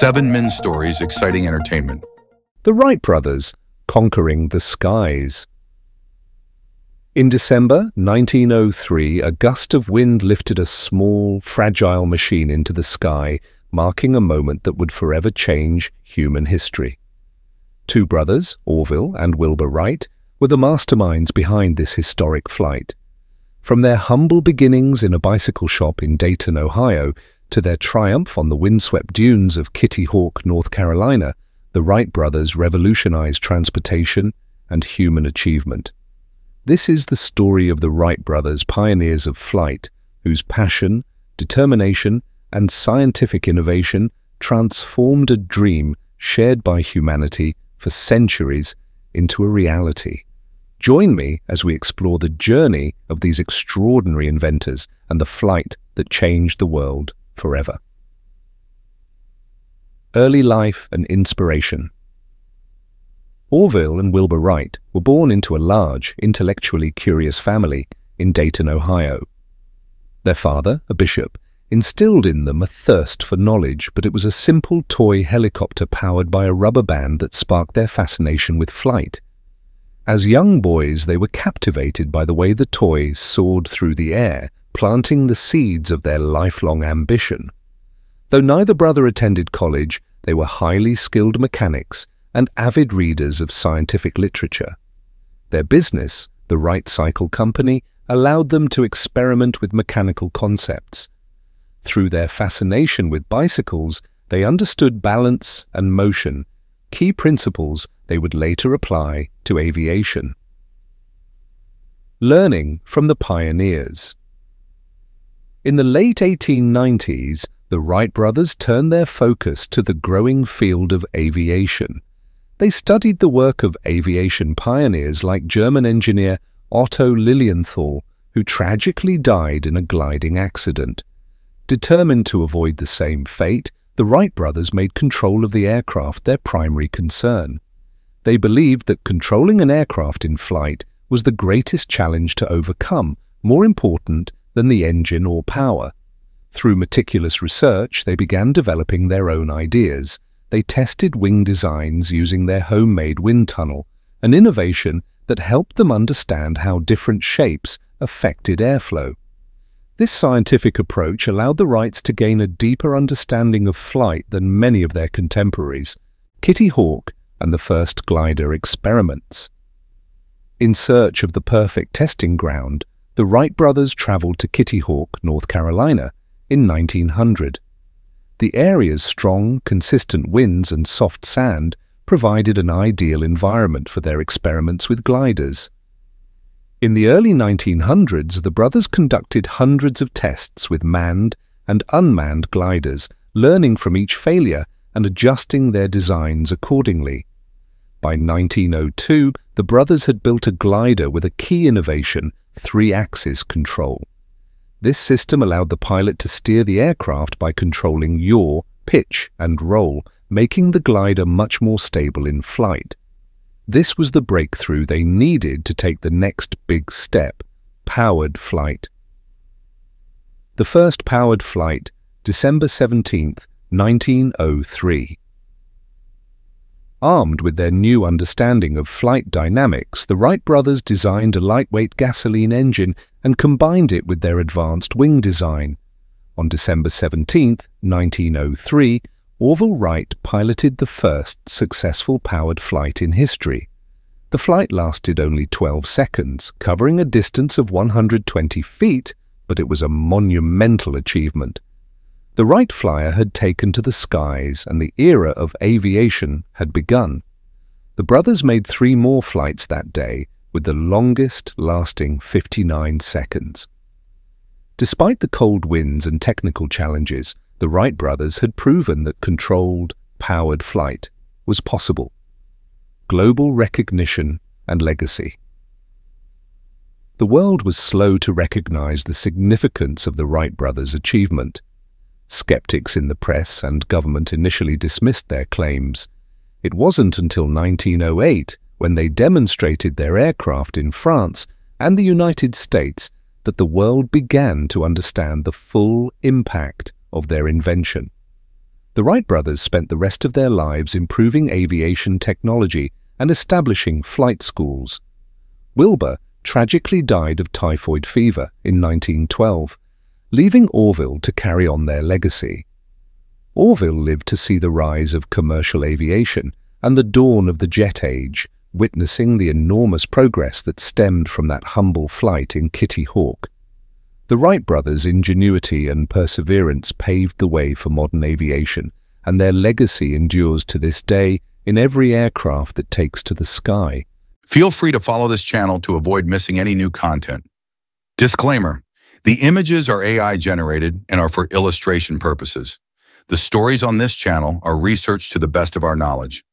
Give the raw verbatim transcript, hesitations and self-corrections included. Seven Min Stories Exciting Entertainment. The Wright Brothers, Conquering the Skies. In December nineteen oh three, a gust of wind lifted a small, fragile machine into the sky, marking a moment that would forever change human history. Two brothers, Orville and Wilbur Wright, were the masterminds behind this historic flight. From their humble beginnings in a bicycle shop in Dayton, Ohio, to their triumph on the windswept dunes of Kitty Hawk, North Carolina, the Wright brothers revolutionized transportation and human achievement. This is the story of the Wright brothers, pioneers of flight, whose passion, determination, and scientific innovation transformed a dream shared by humanity for centuries into a reality. Join me as we explore the journey of these extraordinary inventors and the flight that changed the world forever. Early life and inspiration. Orville and Wilbur Wright were born into a large, intellectually curious family in Dayton, Ohio. Their father, a bishop, instilled in them a thirst for knowledge, but it was a simple toy helicopter powered by a rubber band that sparked their fascination with flight. As young boys, they were captivated by the way the toy soared through the air, planting the seeds of their lifelong ambition. Though neither brother attended college, they were highly skilled mechanics and avid readers of scientific literature. Their business, the Wright Cycle Company, allowed them to experiment with mechanical concepts. Through their fascination with bicycles, they understood balance and motion, key principles they would later apply to aviation. Learning from the pioneers. In the late eighteen nineties, the Wright brothers turned their focus to the growing field of aviation. They studied the work of aviation pioneers like German engineer Otto Lilienthal, who tragically died in a gliding accident. Determined to avoid the same fate, the Wright brothers made control of the aircraft their primary concern. They believed that controlling an aircraft in flight was the greatest challenge to overcome, more important than the engine or power. Through meticulous research, they began developing their own ideas. They tested wing designs using their homemade wind tunnel, an innovation that helped them understand how different shapes affected airflow. This scientific approach allowed the Wrights to gain a deeper understanding of flight than many of their contemporaries. Kitty Hawk and the first glider experiments. In search of the perfect testing ground, the Wright brothers traveled to Kitty Hawk, North Carolina, in nineteen hundred. The area's strong, consistent winds and soft sand provided an ideal environment for their experiments with gliders. In the early nineteen hundreds, the brothers conducted hundreds of tests with manned and unmanned gliders, learning from each failure and adjusting their designs accordingly. By nineteen oh two, the brothers had built a glider with a key innovation, three-axis control. This system allowed the pilot to steer the aircraft by controlling yaw, pitch, and roll, making the glider much more stable in flight. This was the breakthrough they needed to take the next big step, powered flight. The first powered flight, December seventeenth, nineteen oh three. Armed with their new understanding of flight dynamics, the Wright brothers designed a lightweight gasoline engine and combined it with their advanced wing design. On December seventeenth, nineteen oh three, Orville Wright piloted the first successful powered flight in history. The flight lasted only twelve seconds, covering a distance of one hundred twenty feet, but it was a monumental achievement. The Wright Flyer had taken to the skies and the era of aviation had begun. The brothers made three more flights that day, with the longest lasting fifty-nine seconds. Despite the cold winds and technical challenges, the Wright brothers had proven that controlled, powered flight was possible. Global recognition and legacy. The world was slow to recognize the significance of the Wright brothers' achievement. Skeptics in the press and government initially dismissed their claims. It wasn't until nineteen oh eight, when they demonstrated their aircraft in France and the United States, that the world began to understand the full impact of their invention. The Wright brothers spent the rest of their lives improving aviation technology and establishing flight schools. Wilbur tragically died of typhoid fever in nineteen twelve, leaving Orville to carry on their legacy. Orville lived to see the rise of commercial aviation and the dawn of the jet age, witnessing the enormous progress that stemmed from that humble flight in Kitty Hawk. The Wright brothers' ingenuity and perseverance paved the way for modern aviation, and their legacy endures to this day in every aircraft that takes to the sky. Feel free to follow this channel to avoid missing any new content. Disclaimer: the images are A I generated and are for illustration purposes. The stories on this channel are researched to the best of our knowledge.